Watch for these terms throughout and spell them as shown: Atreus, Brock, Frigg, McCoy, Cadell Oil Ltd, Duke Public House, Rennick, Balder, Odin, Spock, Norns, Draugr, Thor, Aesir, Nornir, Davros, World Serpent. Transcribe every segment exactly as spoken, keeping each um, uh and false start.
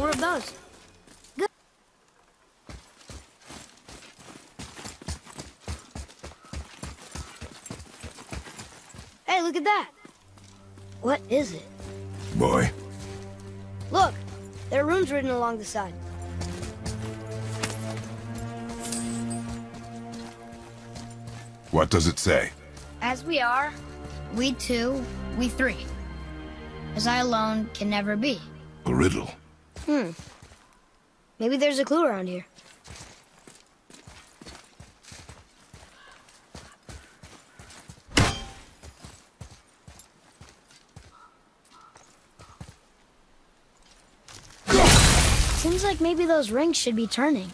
More of those. Good. Hey, look at that. What is it? Boy. Look, there are runes written along the side. What does it say? As we are, we two, we three. As I alone can never be. A riddle. Hmm. Maybe there's a clue around here. Seems like maybe those rings should be turning.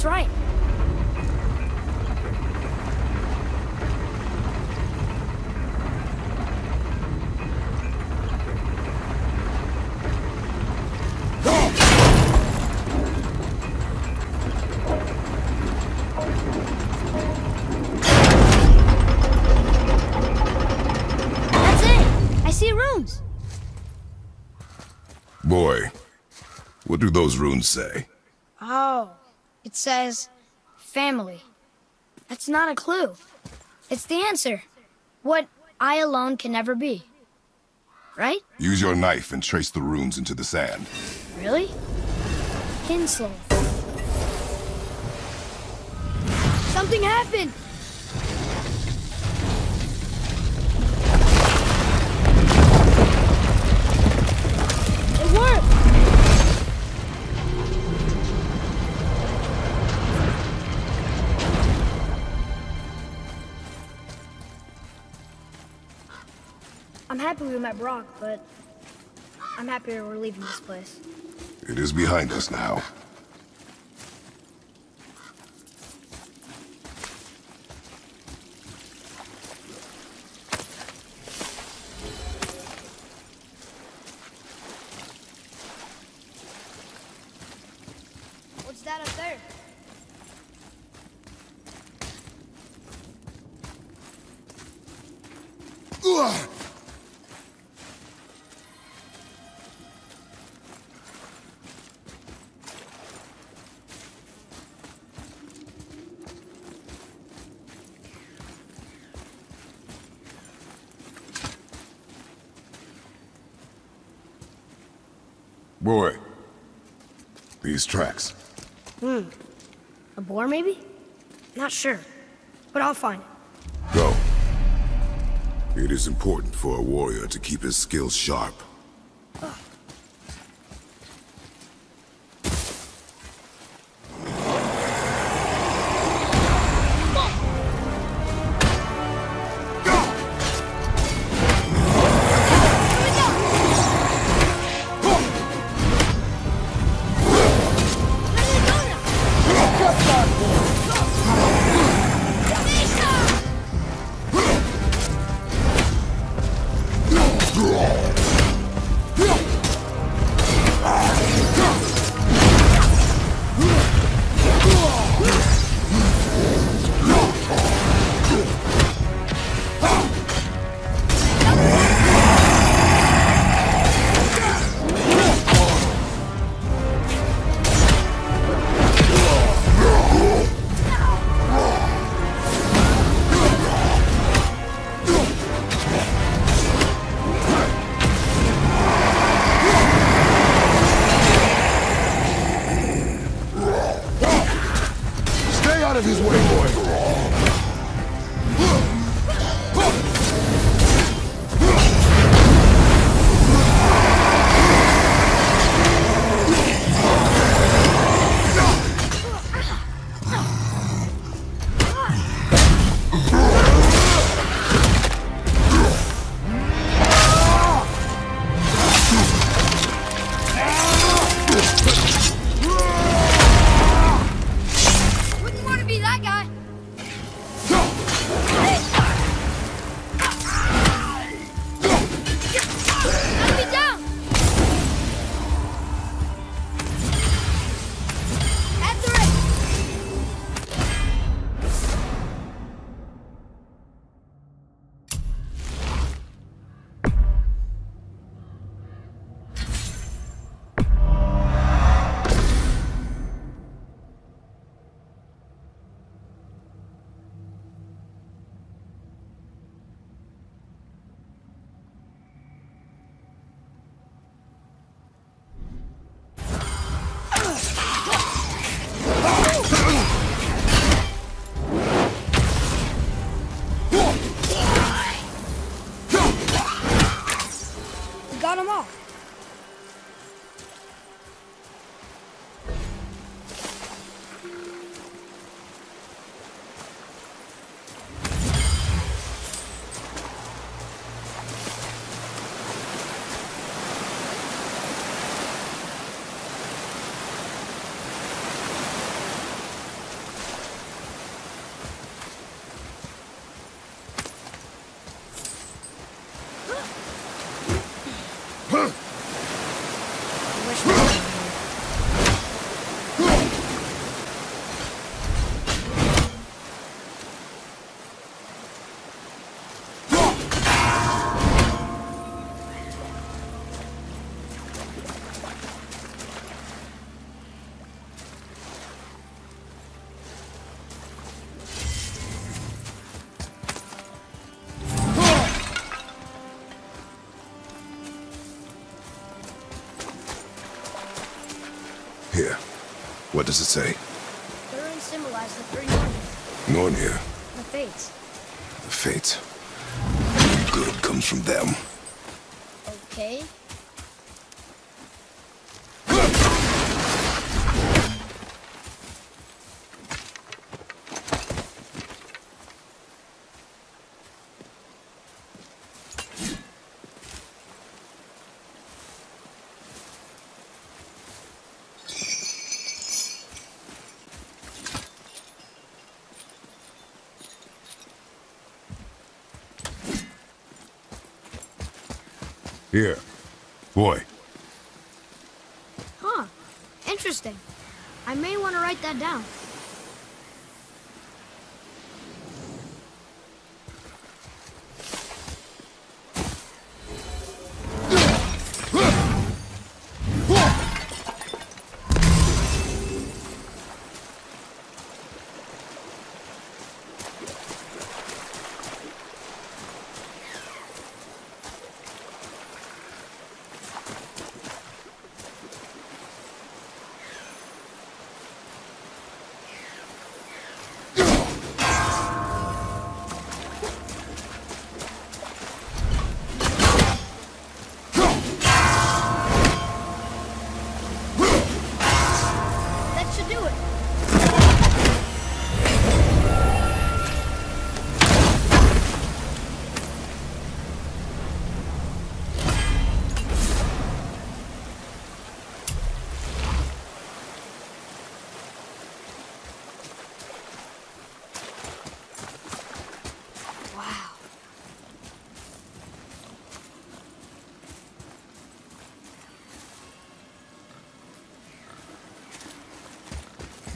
That's right. That's it. I see runes. Boy, what do those runes say? Oh. It says, family. That's not a clue. It's the answer. What I alone can never be. Right? Use your knife and trace the runes into the sand. Really? Kinslow. Something happened! It worked! I'm happy we met Brock, but I'm happier we're leaving this place. It is behind us now. What's that up there? Ugh! Boy, these tracks. Hmm. A boar, maybe? Not sure, but I'll find it. Go. It is important for a warrior to keep his skills sharp. Ugh. Draugr! Here. What does it say? The runes symbolize the three Norns. Nornir? The Fates. The Fates. Good comes from them. Okay. Here. Boy. Huh. Interesting. I may want to write that down.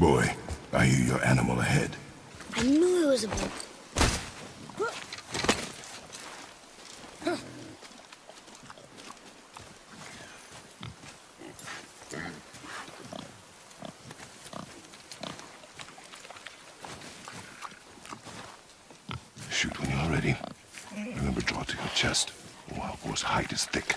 Boy, I hear your animal ahead. I knew it was a bull. Shoot when you're ready. Remember, draw to your chest. Wildboar's hide is thick.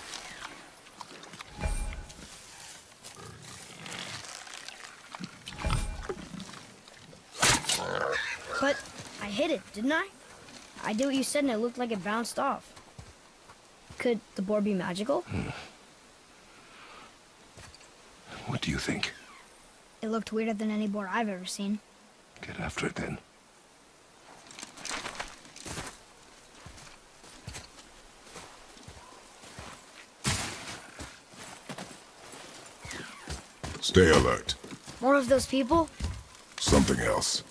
Didn't I? I did what you said and it looked like it bounced off. Could the boar be magical? Hmm. What do you think? It looked weirder than any boar I've ever seen. Get after it then. Stay alert. More of those people? Something else.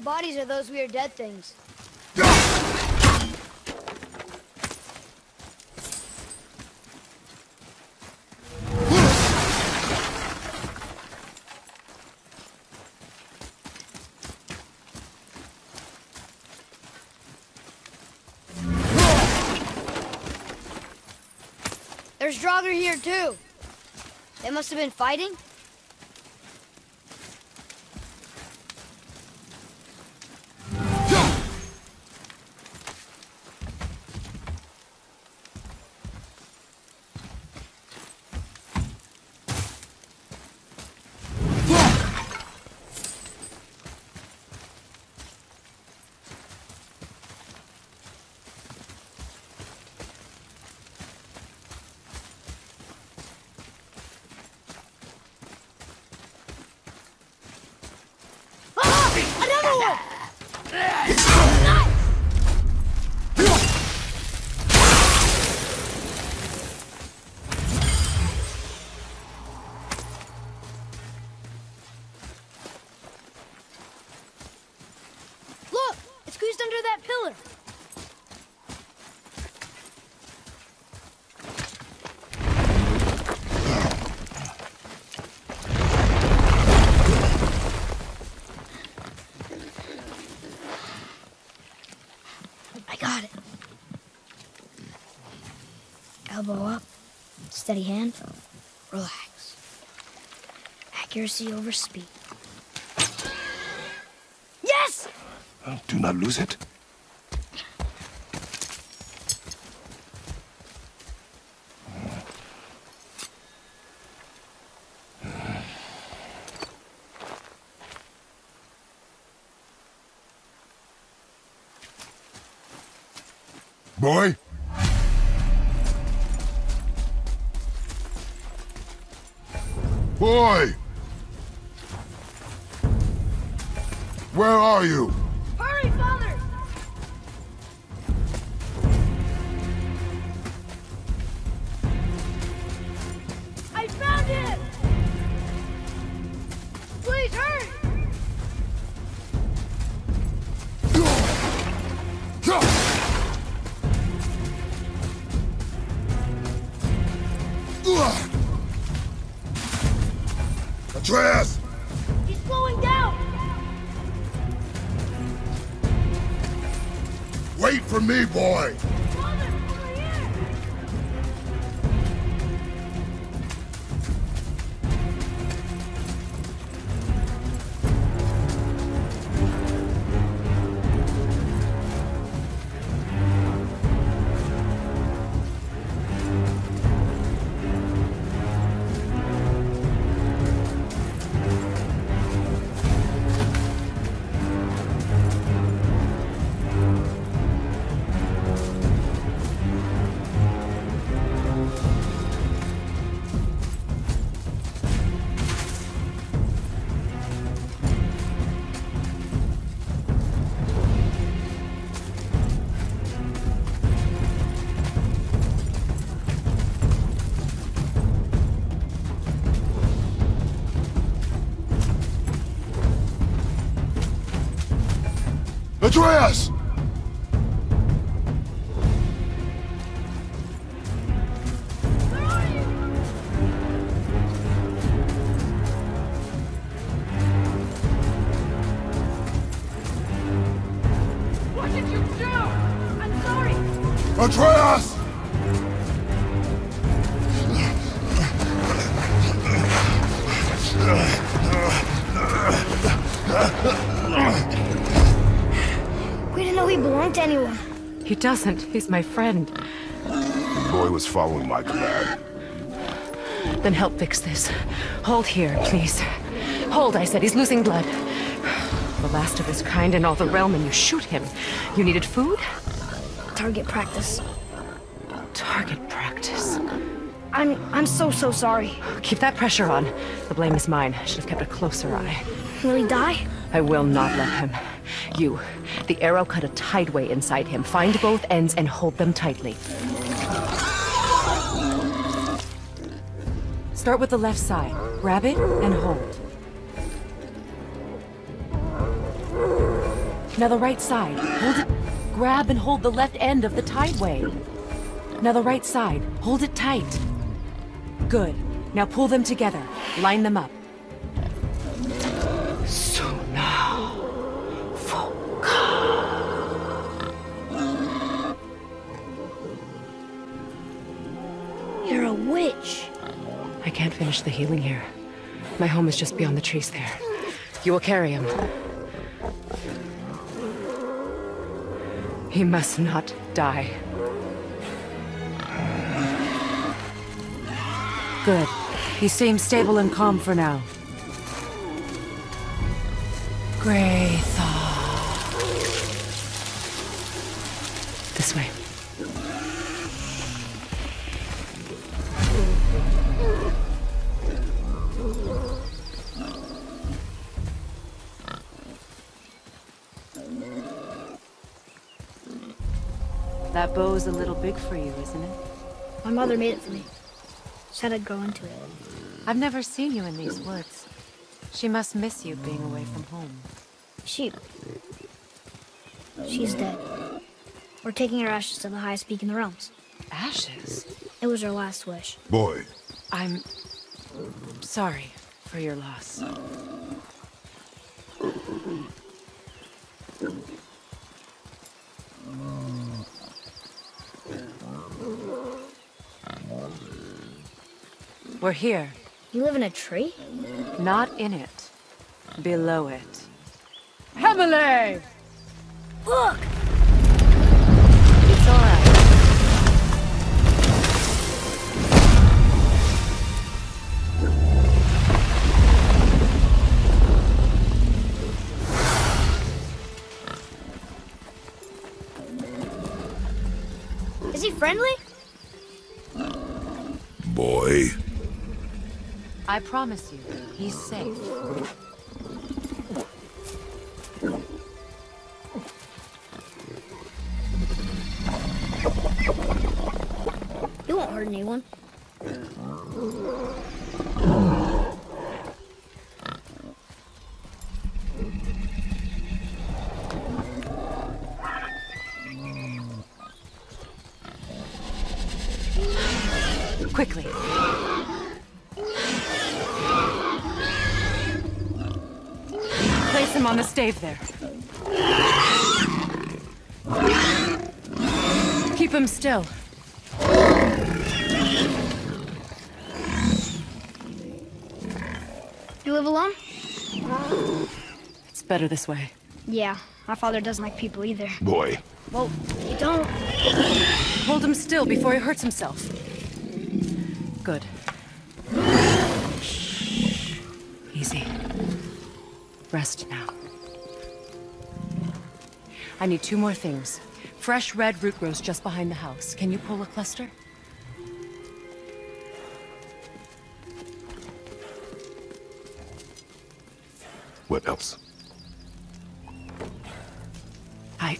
The bodies are those weird dead things. There's Draugr here too. They must have been fighting. Elbow up, steady hand, relax. Accuracy over speed. Yes! Oh, do not lose it. boy. Boy! Where are you? Hurry, father! I found him! Please, hurry! Atreus! He's slowing down! Wait for me, boy! Father, over Atreus! Where are you? What did you do? I'm sorry! Atreus! To anyone. He doesn't. He's my friend. The boy was following my command. Then help fix this. Hold here, please. Hold, I said. He's losing blood. The last of his kind in all the realm, and you shoot him. You needed food? Target practice. Target practice. I'm... I'm so, so sorry. Keep that pressure on. The blame is mine. I should have kept a closer eye. Will he die? I will not let him. You. The arrow cut a tideway inside him. Find both ends and hold them tightly. Start with the left side. Grab it and hold. Now the right side. Hold it. Grab and hold the left end of the tideway. Now the right side. Hold it tight. Good. Now pull them together. Line them up. I can't finish the healing here. My home is just beyond the trees there. You will carry him. He must not die. Good. He seems stable and calm for now. Grey Thor. This way. That bow's a little big for you, isn't it? My mother made it for me. Said I'd grow into it. I've never seen you in these woods. She must miss you being away from home. She... She's dead. We're taking her ashes to the highest peak in the realms. Ashes? It was her last wish. Boy. I'm... sorry for your loss. We're here. You live in a tree? Not in it. Below it. Hemile! Look! It's all right. friendly? Boy. I promise you, he's safe. You won't hurt anyone. Quickly. Place him on the stave there. Keep him still. You live alone? It's better this way. Yeah, my father doesn't like people either. Boy. Well, you don't. Hold him still before he hurts himself. Good. Easy. Rest now. I need two more things. Fresh red root grows just behind the house. Can you pull a cluster? What else? I...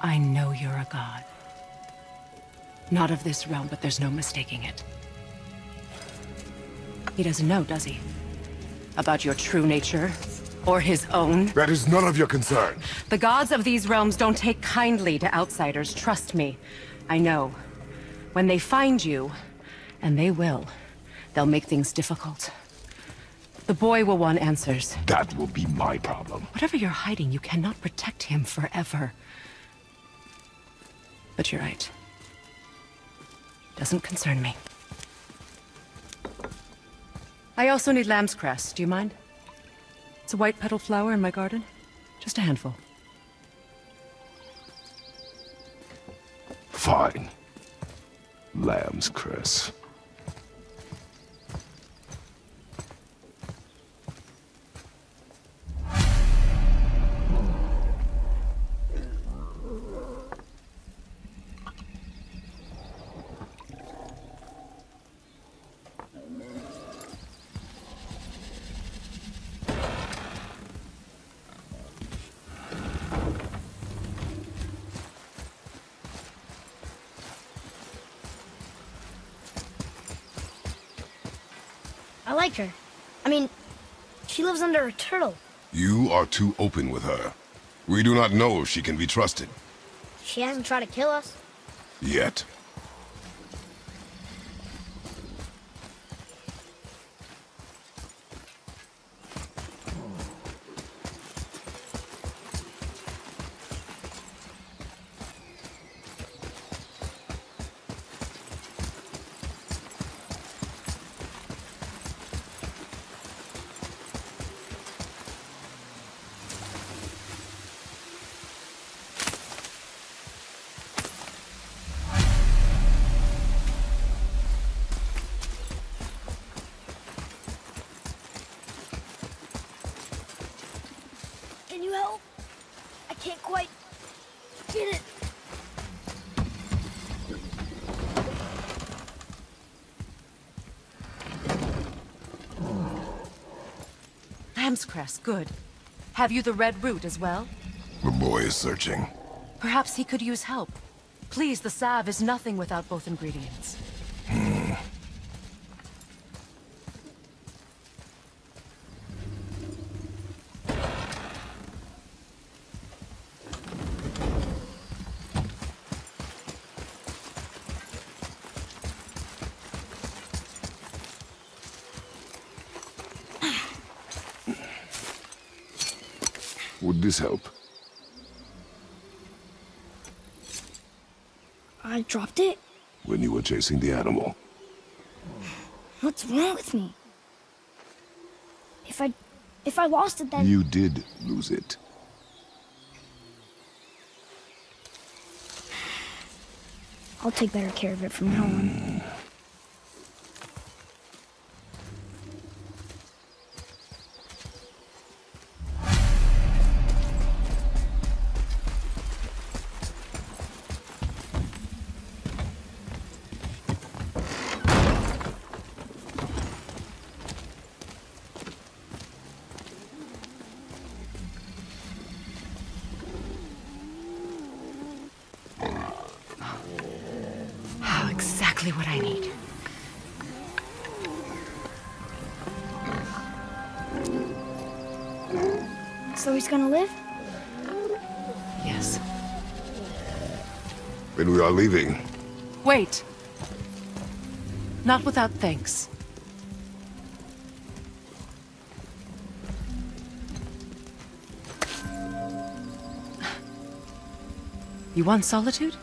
I know you're a god. Not of this realm, but there's no mistaking it. He doesn't know, does he? About your true nature, or his own? That is none of your concern. The gods of these realms don't take kindly to outsiders, trust me. I know. When they find you, and they will, they'll make things difficult. The boy will want answers. That will be my problem. Whatever you're hiding, you cannot protect him forever. But you're right. Doesn't concern me. I also need lamb's cress. Do you mind? It's a white petal flower in my garden. Just a handful. Fine. Lamb's cress. I like her. I mean, she lives under a turtle. You are too open with her. We do not know if she can be trusted. She hasn't tried to kill us. Yet. Cress, good. Have you the red root as well? The boy is searching. Perhaps he could use help. Please, the salve is nothing without both ingredients. Hmm. Would this help? I dropped it? When you were chasing the animal. What's wrong with me? If I... if I lost it, then... You did lose it. I'll take better care of it from now on. exactly what I need. So he's gonna live? Yes. Then we are leaving. Wait. Not without thanks. You want solitude?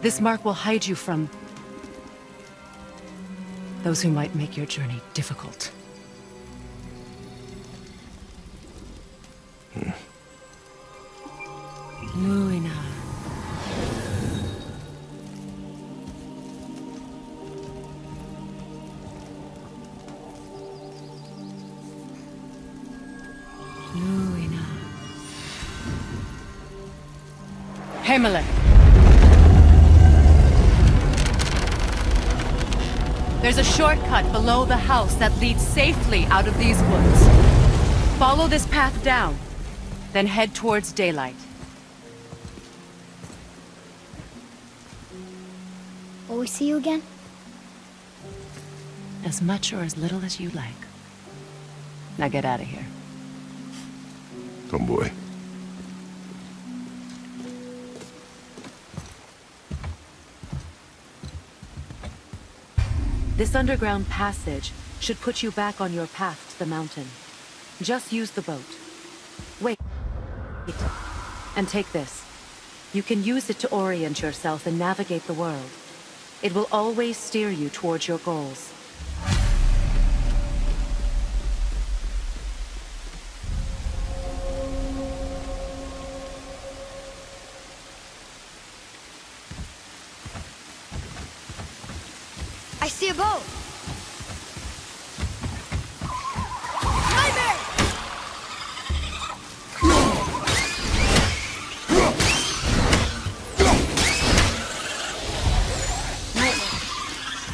This mark will hide you from those who might make your journey difficult. There's a shortcut below the house that leads safely out of these woods. Follow this path down, then head towards daylight. Will we see you again? As much or as little as you like. Now get out of here. Oh boy. This underground passage should put you back on your path to the mountain. Just use the boat. Wait. And take this. You can use it to orient yourself and navigate the world. It will always steer you towards your goals.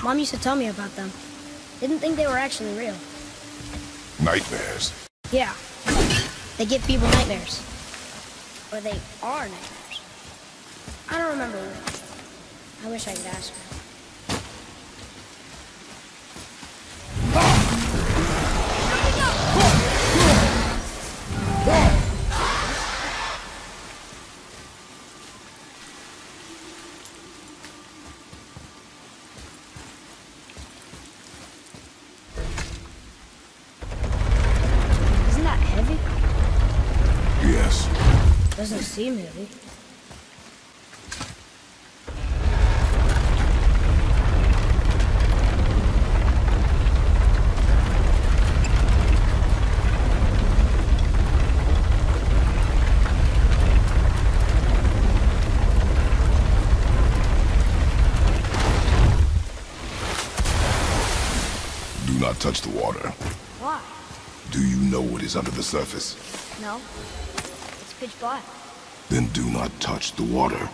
Mom used to tell me about them. Didn't think they were actually real. Nightmares. Yeah. They give people nightmares. Or they are nightmares. I don't remember which. I wish I could ask her. Doesn't seem heavy. Do not touch the water. Why? Do you know what is under the surface? No. Pitch black. Then do not touch the water.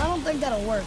I think that'll work.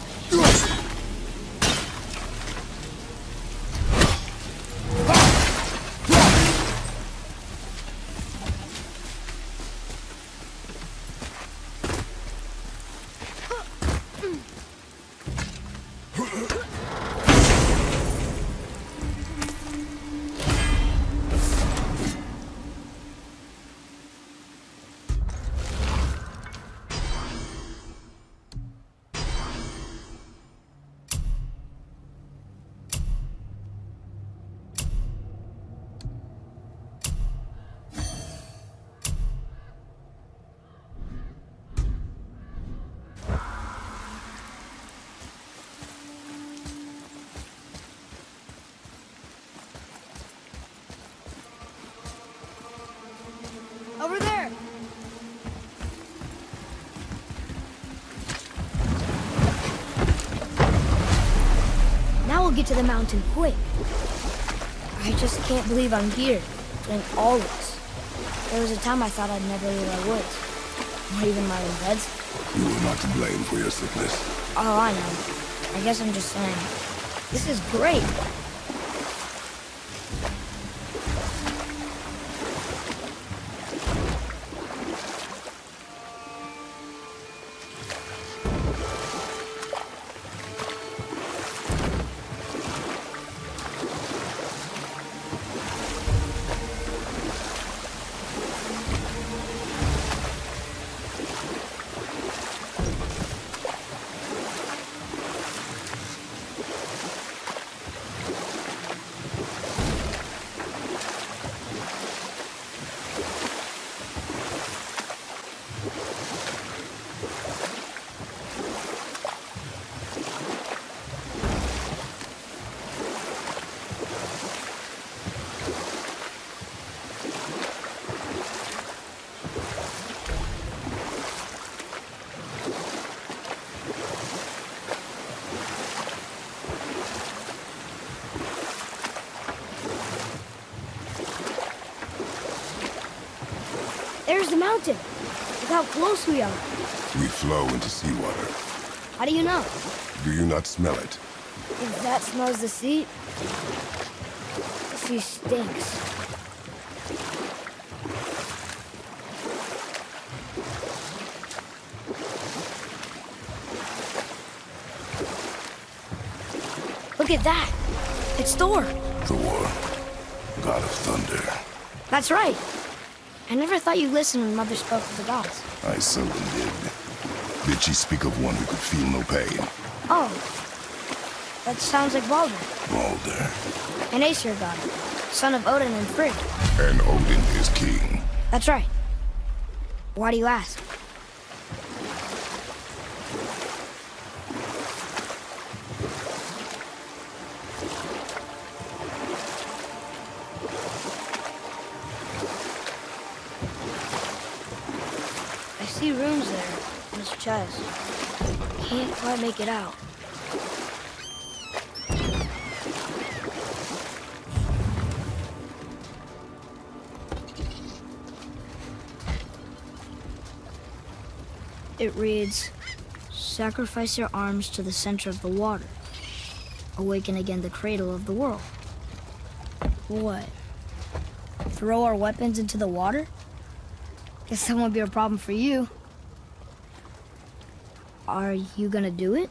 get to the mountain quick. I just can't believe I'm here, doing all this. There was a time I thought I'd never leave my woods, or even my own beds. You were not to blame for your sickness. Oh, I know. I guess I'm just saying, this is great. Mountain. Look how close we are. We flow into seawater. How do you know? Do you not smell it? If that smells the sea, the sea stinks. Look at that. It's Thor. Thor, god of thunder. That's right. I never thought you'd listen when Mother spoke of the gods. I seldom did. Did she speak of one who could feel no pain? Oh. That sounds like Balder. Balder. An Aesir god. Son of Odin and Frigg. And Odin is king. That's right. Why do you ask? Chest. Can't quite make it out. It reads, sacrifice your arms to the center of the water. Awaken again the cradle of the world. What? Throw our weapons into the water? Guess that won't be a problem for you. Are you gonna do it?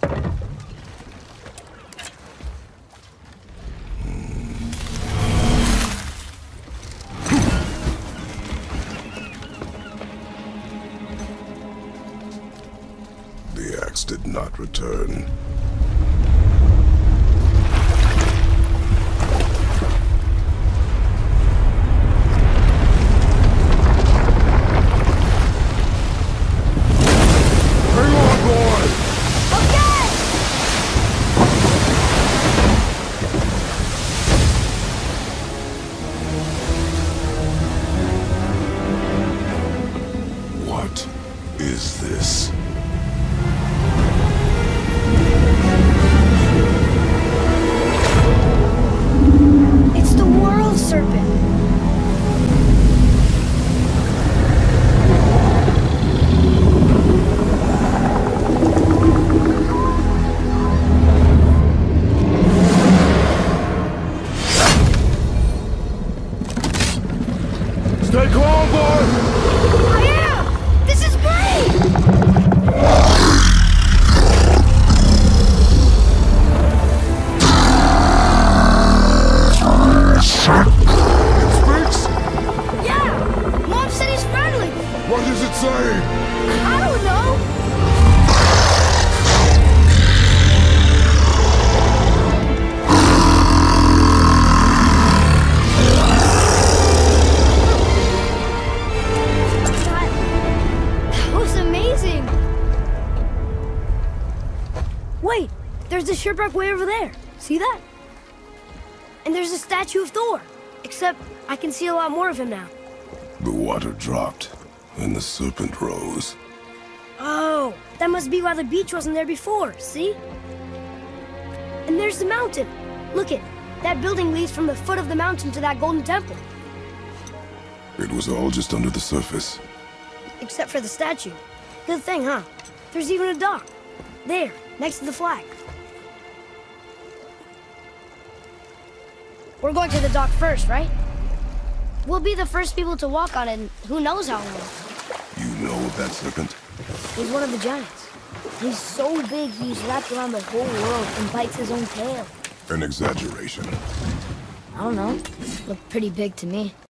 The axe did not return. Shipwreck way over there. See that? And there's a statue of Thor. Except I can see a lot more of him now. The water dropped, and the serpent rose. Oh, that That must be why the beach wasn't there before, see? And there's the mountain. Look it. That building leads from the foot of the mountain to that golden temple. It was all just under the surface. Except for the statue. Good thing, huh? There's even a dock. There, next to the flag. We're going to the dock first, right? We'll be the first people to walk on it, and who knows how long. You know of that serpent? He's one of the giants. He's so big he's wrapped around the whole world and bites his own tail. An exaggeration. I don't know. Looked pretty big to me.